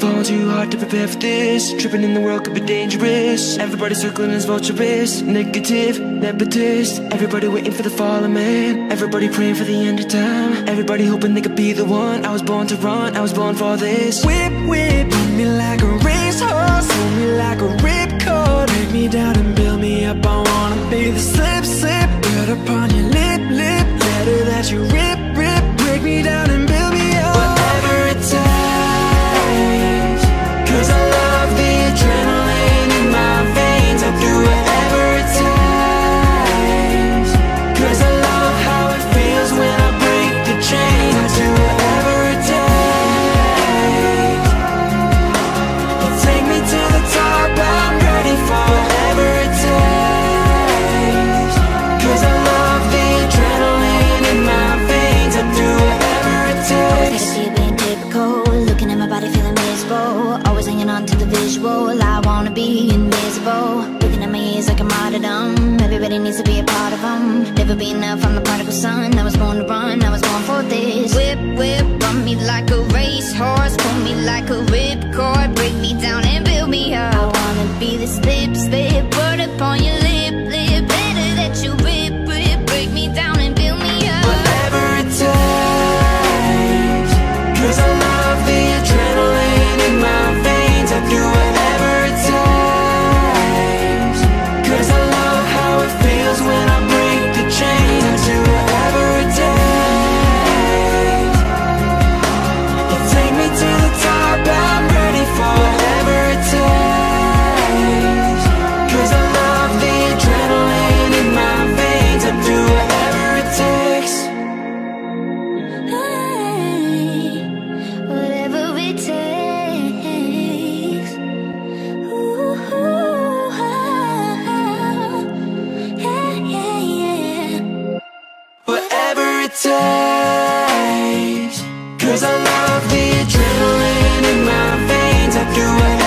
Falling too hard to prepare for this. Tripping in the world could be dangerous. Everybody circling is vulturous. Negative, nepotist. Everybody waiting for the fallen man. Everybody praying for the end of time. Everybody hoping they could be the one. I was born to run, I was born for this. Whip, whip, beat me like a racehorse. Hold me like a ripcord. Take me down and build me up, I wanna be the slip, slip. Put upon your lip, lip. Letter that you rip, rip. Break me down and build me up. Whatever it takes, 'cause I love the adrenaline in my veins. I'll do whatever it takes, 'cause I love how it feels when I break the chains. I'll do whatever it takes. I'll take me to the top, I'm ready for whatever it takes, 'cause I love the adrenaline in my veins. I'll do whatever it takes. I see being typical, looking at my body feeling miserable. Always hanging on to the visual, I wanna be invisible. Looking at my ears like a martyrdom. Everybody needs to be a part of them. Never be enough, I'm the prodigal son. I was born to run, I was born for this. Whip, whip, run me like a racehorse. Pull me like a ripcord. Break me down and build me up. I wanna be the slip, slip. Word upon your lip, lip. Better that you rip, rip. Break me down and build me up. Whatever it takes, 'cause I love the adrenaline in my veins. I'll do whatever it takes, 'cause I love how it feels when I break the chains. I'll do whatever it takes. You'll take me to the top, I'm ready for whatever it takes, 'cause I love the adrenaline in my veins. I'll do whatever it takes. Hey, whatever it takes. Ooh, yeah, yeah, yeah. Whatever it takes, 'cause I love the adrenaline in my veins. I'll do whatever.